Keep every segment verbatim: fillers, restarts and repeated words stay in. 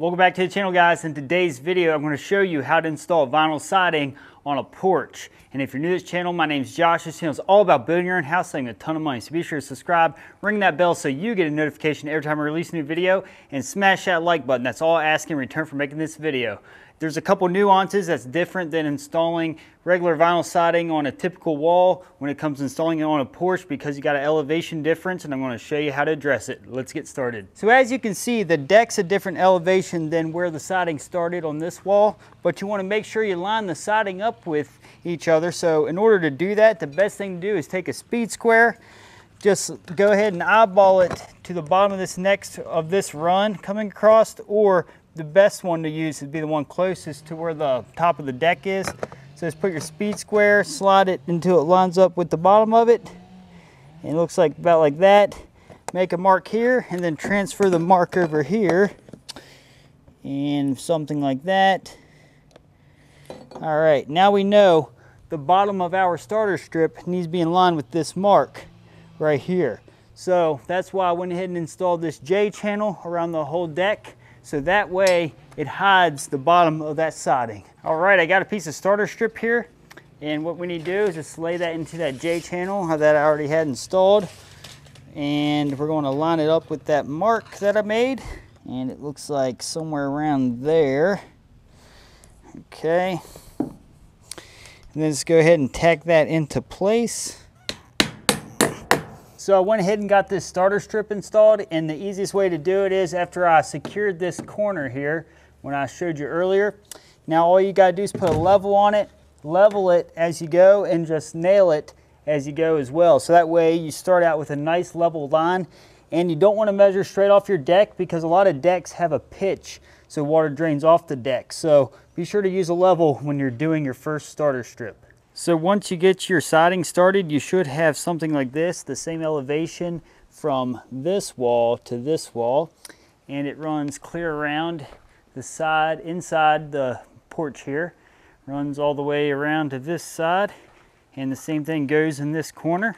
Welcome back to the channel, guys. In today's video, I'm going to show you how to install vinyl siding on a porch. And if you're new to this channel, my name's Josh. This channel is all about building your own house, saving a ton of money. So be sure to subscribe, ring that bell so you get a notification every time I release a new video, and smash that like button. That's all I ask in return for making this video. There's a couple nuances that's different than installing regular vinyl siding on a typical wall when it comes to installing it on a porch, because you got an elevation difference, and I'm going to show you how to address it. Let's get started. So as you can see, the deck's a different elevation than where the siding started on this wall, but you want to make sure you line the siding up with each other. So in order to do that, the best thing to do is take a speed square, just go ahead and eyeball it to the bottom of this next of this run coming across, or the best one to use would be the one closest to where the top of the deck is. So just put your speed square, slide it until it lines up with the bottom of it, and it looks like about like that. Make a mark here and then transfer the mark over here and something like that. All right, now we know the bottom of our starter strip needs to be in line with this mark right here. So that's why I went ahead and installed this J channel around the whole deck, so that way it hides the bottom of that siding. All right, I got a piece of starter strip here, and what we need to do is just lay that into that J channel that I already had installed, and we're going to line it up with that mark that I made, and it looks like somewhere around there. Okay, and then just go ahead and tack that into place. So I went ahead and got this starter strip installed, and the easiest way to do it is after I secured this corner here when I showed you earlier. Now all you gotta do is put a level on it, level it as you go, and just nail it as you go as well. So that way you start out with a nice level line, and you don't wanna measure straight off your deck because a lot of decks have a pitch so water drains off the deck. So be sure to use a level when you're doing your first starter strip. So once you get your siding started, you should have something like this, the same elevation from this wall to this wall, and it runs clear around the side, inside the porch here, runs all the way around to this side, and the same thing goes in this corner.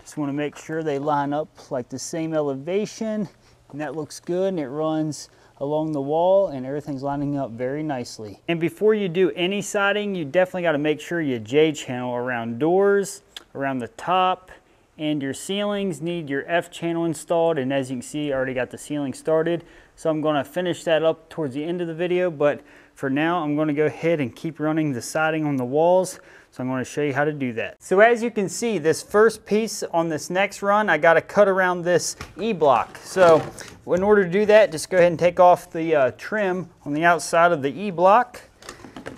Just want to make sure they line up like the same elevation, and that looks good, and it runs along the wall, and everything's lining up very nicely. And before you do any siding, you definitely got to make sure your J channel around doors, around the top, and your ceilings need your F channel installed. And as you can see, I already got the ceiling started, so I'm going to finish that up towards the end of the video, but for now I'm going to go ahead and keep running the siding on the walls. So I'm going to show you how to do that. So as you can see, this first piece on this next run, I got to cut around this E-block. So in order to do that, just go ahead and take off the uh, trim on the outside of the E-block,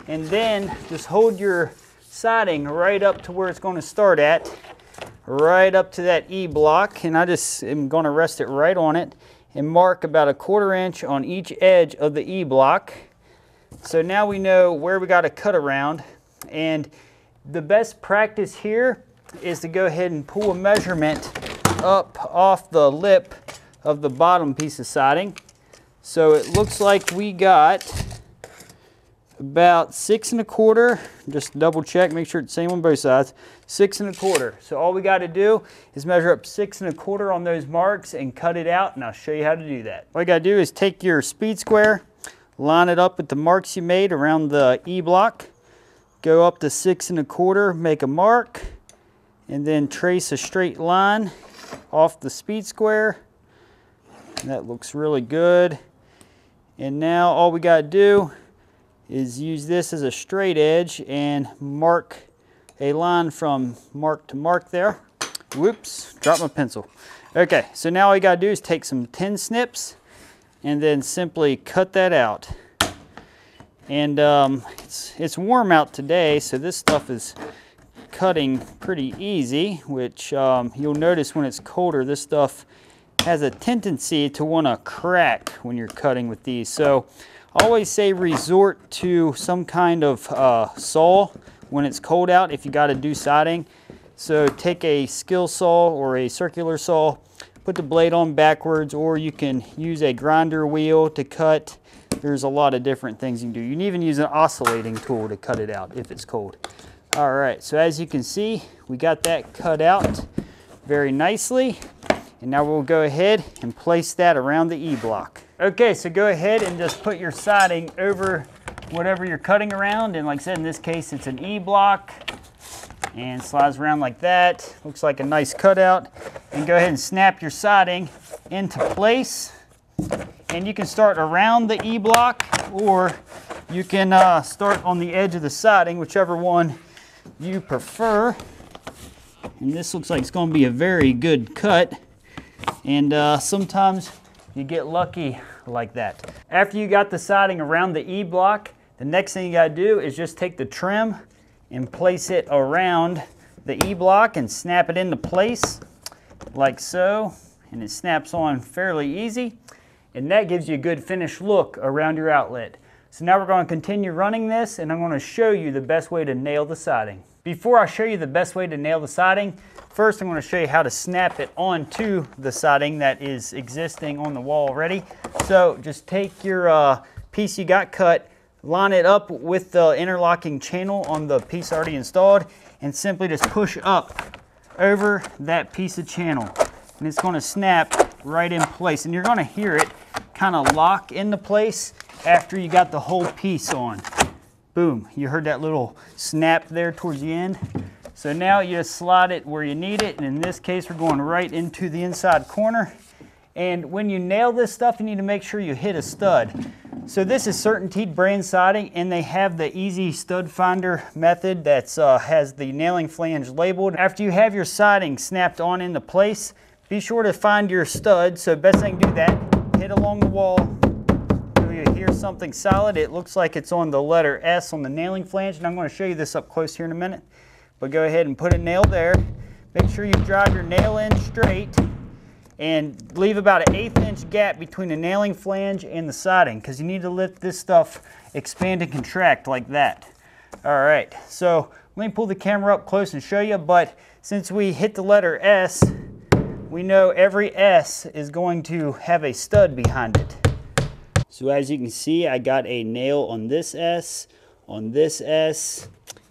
and then just hold your siding right up to where it's going to start at, right up to that E-block, and I just am going to rest it right on it and mark about a quarter inch on each edge of the E-block. So now we know where we got to cut around, and the best practice here is to go ahead and pull a measurement up off the lip of the bottom piece of siding. So it looks like we got about six and a quarter. Just double check, make sure it's the same on both sides. Six and a quarter. So all we got to do is measure up six and a quarter on those marks and cut it out, and I'll show you how to do that. All you got to do is take your speed square, line it up with the marks you made around the E-block, go up to six and a quarter, make a mark, and then trace a straight line off the speed square. And that looks really good. And now all we gotta do is use this as a straight edge and mark a line from mark to mark there. Whoops, dropped my pencil. Okay, so now all you gotta do is take some tin snips and then simply cut that out. And um, it's, it's warm out today, so this stuff is cutting pretty easy, which um, you'll notice when it's colder, this stuff has a tendency to want to crack when you're cutting with these. So I always say resort to some kind of uh, saw when it's cold out if you got to do siding. So take a skill saw or a circular saw, put the blade on backwards, or you can use a grinder wheel to cut. There's a lot of different things you can do. You can even use an oscillating tool to cut it out if it's cold. All right, so as you can see, we got that cut out very nicely. And now we'll go ahead and place that around the E-block. Okay, so go ahead and just put your siding over whatever you're cutting around. And like I said, in this case, it's an E-block and slides around like that. Looks like a nice cutout. And go ahead and snap your siding into place. And you can start around the E-block, or you can uh, start on the edge of the siding, whichever one you prefer. And this looks like it's going to be a very good cut. And uh, sometimes you get lucky like that. After you got the siding around the E-block, the next thing you got to do is just take the trim and place it around the E-block and snap it into place like so. And it snaps on fairly easy. And that gives you a good finished look around your outlet. So now we're going to continue running this, and I'm going to show you the best way to nail the siding. Before I show you the best way to nail the siding, first I'm going to show you how to snap it onto the siding that is existing on the wall already. So just take your uh, piece you got cut, line it up with the interlocking channel on the piece already installed, and simply just push up over that piece of channel. And it's going to snap right in place, and you're going to hear it kind of lock into place after you got the whole piece on. Boom, you heard that little snap there towards the end. So now you just slide it where you need it, and in this case we're going right into the inside corner. And when you nail this stuff, you need to make sure you hit a stud. So this is CertainTeed brand siding, and they have the easy stud finder method that uh, has the nailing flange labeled. After you have your siding snapped on into place, be sure to find your stud. So best thing to do that, hit along the wall. You hear something solid. It looks like it's on the letter S on the nailing flange, and I'm going to show you this up close here in a minute. But go ahead and put a nail there. Make sure you drive your nail in straight and leave about an eighth inch gap between the nailing flange and the siding, because you need to let this stuff expand and contract like that. All right, so let me pull the camera up close and show you, but since we hit the letter S, we know every S is going to have a stud behind it. So as you can see, I got a nail on this S, on this S,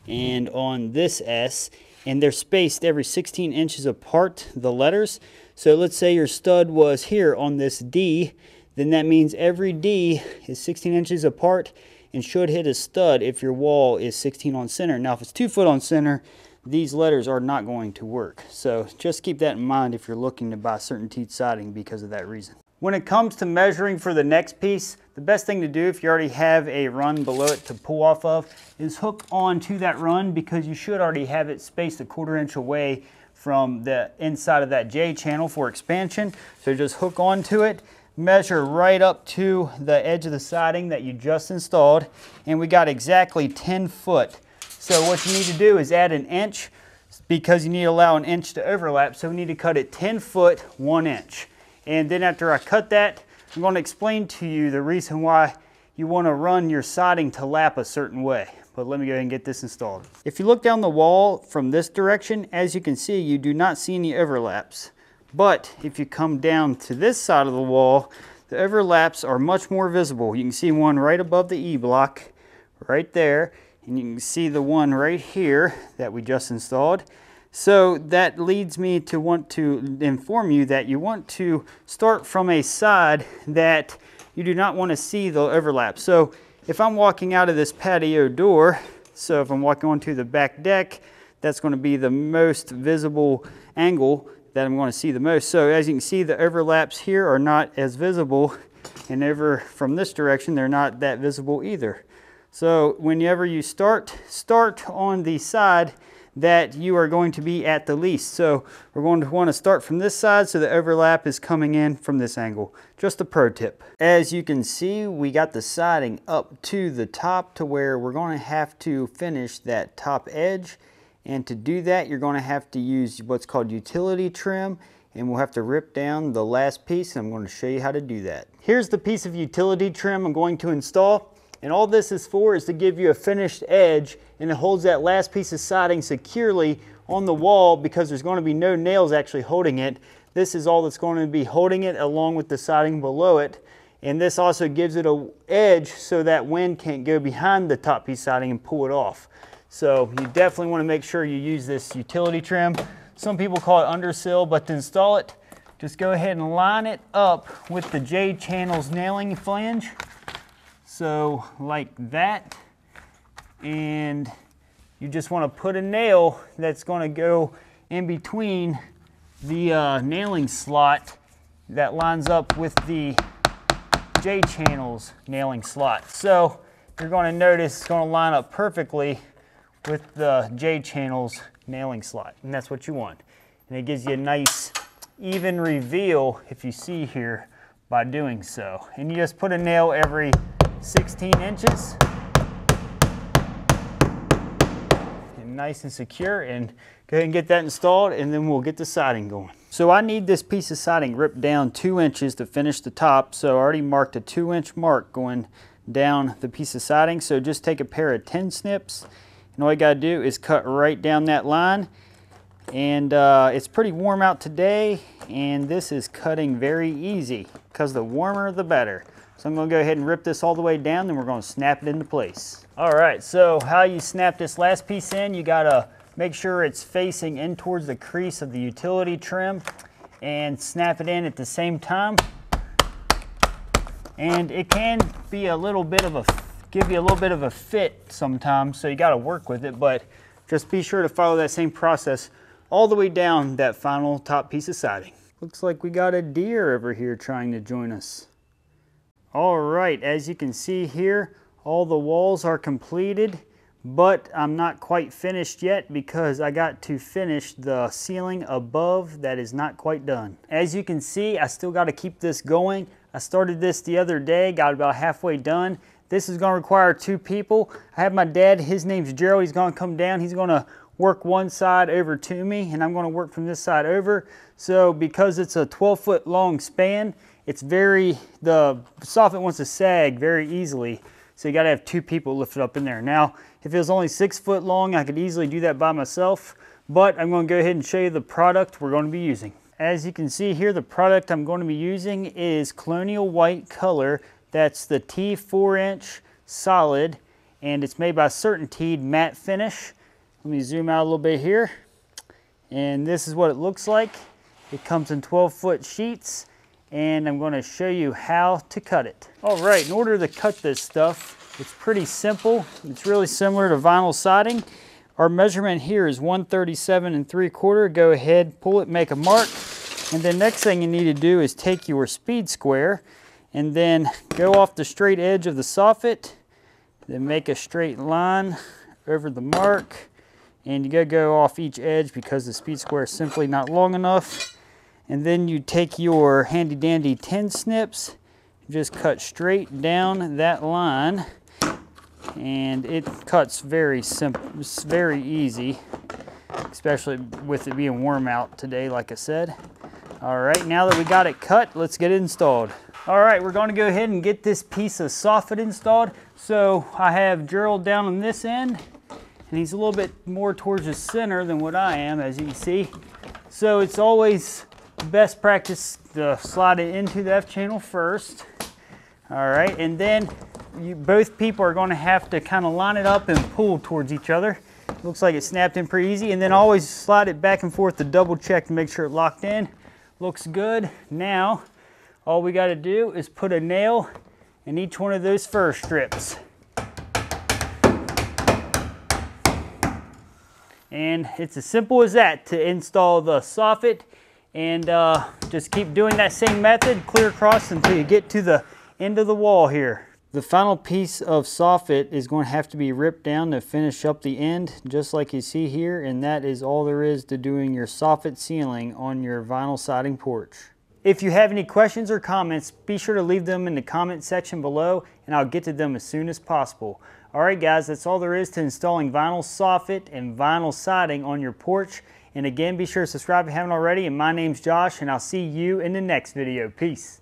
and on this S, and they're spaced every sixteen inches apart, the letters. So let's say your stud was here on this D, then that means every D is sixteen inches apart and should hit a stud if your wall is sixteen on center. Now if it's two foot on center, these letters are not going to work. So just keep that in mind if you're looking to buy CertainTeed siding because of that reason. When it comes to measuring for the next piece, the best thing to do if you already have a run below it to pull off of is hook onto that run, because you should already have it spaced a quarter inch away from the inside of that J channel for expansion. So just hook onto it, measure right up to the edge of the siding that you just installed, and we got exactly ten foot. So what you need to do is add an inch, because you need to allow an inch to overlap. So we need to cut it ten foot, one inch. And then after I cut that, I'm going to explain to you the reason why you want to run your siding to lap a certain way. But let me go ahead and get this installed. If you look down the wall from this direction, as you can see, you do not see any overlaps. But if you come down to this side of the wall, the overlaps are much more visible. You can see one right above the E-block, right there. And you can see the one right here that we just installed. So that leads me to want to inform you that you want to start from a side that you do not want to see the overlap. So if I'm walking out of this patio door, so if I'm walking onto the back deck, that's going to be the most visible angle that I'm going to see the most. So as you can see, the overlaps here are not as visible, and over from this direction, they're not that visible either. So whenever you start, start on the side that you are going to be at the least. So we're going to want to start from this side, so the overlap is coming in from this angle. Just a pro tip. As you can see, we got the siding up to the top to where we're going to have to finish that top edge. And to do that, you're going to have to use what's called utility trim, and we'll have to rip down the last piece. I'm going to show you how to do that. Here's the piece of utility trim I'm going to install. And all this is for is to give you a finished edge, and it holds that last piece of siding securely on the wall, because there's going to be no nails actually holding it. This is all that's going to be holding it, along with the siding below it. And this also gives it an edge so that wind can't go behind the top piece siding and pull it off. So you definitely want to make sure you use this utility trim. Some people call it undersill, but to install it, Just go ahead and line it up with the J channel's nailing flange. So like that. And you just want to put a nail that's going to go in between the uh, nailing slot that lines up with the J channel's nailing slot. So you're going to notice it's going to line up perfectly with the J channel's nailing slot, and that's what you want. And it gives you a nice even reveal, if you see here, by doing so. And you just put a nail every sixteen inches. And nice and secure, and go ahead and get that installed, and then we'll get the siding going. So I need this piece of siding ripped down two inches to finish the top, so I already marked a two inch mark going down the piece of siding. So just take a pair of ten snips, and all you gotta do is cut right down that line. And uh, it's pretty warm out today, and this is cutting very easy because the warmer the better. So I'm gonna go ahead and rip this all the way down, then we're gonna snap it into place. All right, so how you snap this last piece in, you gotta make sure it's facing in towards the crease of the utility trim and snap it in at the same time. And it can be a little bit of a, give you a little bit of a fit sometimes, so you gotta work with it, but just be sure to follow that same process all the way down that final top piece of siding. Looks like we got a deer over here trying to join us. All right, as you can see here, all the walls are completed, but I'm not quite finished yet because I got to finish the ceiling above that is not quite done. As you can see, I still got to keep this going. I started this the other day, got about halfway done. This is going to require two people. I have my dad, his name's Gerald, he's going to come down, he's going to work one side over to me, and I'm going to work from this side over. So because it's a twelve foot long span, it's very, the soffit wants to sag very easily. So you got to have two people lifted up in there. Now, if it was only six foot long, I could easily do that by myself, but I'm going to go ahead and show you the product we're going to be using. As you can see here, the product I'm going to be using is Colonial White Color. That's the T four inch solid, and it's made by CertainTeed matte finish. Let me zoom out a little bit here, and this is what it looks like. It comes in twelve foot sheets, and I'm going to show you how to cut it. All right, in order to cut this stuff, it's pretty simple. It's really similar to vinyl siding. Our measurement here is one thirty-seven and three quarter. Go ahead, pull it, make a mark, and then next thing you need to do is take your speed square and then go off the straight edge of the soffit, then make a straight line over the mark. And you gotta go off each edge because the speed square is simply not long enough. And then you take your handy dandy ten snips, just cut straight down that line, and it cuts very simple, very easy, especially with it being warm out today, like I said. All right, now that we got it cut, let's get it installed. All right, we're gonna go ahead and get this piece of soffit installed. So I have Gerald down on this end, and he's a little bit more towards the center than what I am, as you can see. So it's always best practice to slide it into the F channel first. All right, and then you, both people are gonna have to kind of line it up and pull towards each other. Looks like it snapped in pretty easy, and then always slide it back and forth to double check to make sure it locked in. Looks good. Now, all we gotta do is put a nail in each one of those fir strips. And it's as simple as that to install the soffit, and uh, just keep doing that same method clear across until you get to the end of the wall here. The final piece of soffit is going to have to be ripped down to finish up the end, just like you see here, and that is all there is to doing your soffit ceiling on your vinyl siding porch. If you have any questions or comments, be sure to leave them in the comment section below, and I'll get to them as soon as possible. Alright guys, that's all there is to installing vinyl soffit and vinyl siding on your porch. And again, be sure to subscribe if you haven't already. And my name's Josh, and I'll see you in the next video. Peace.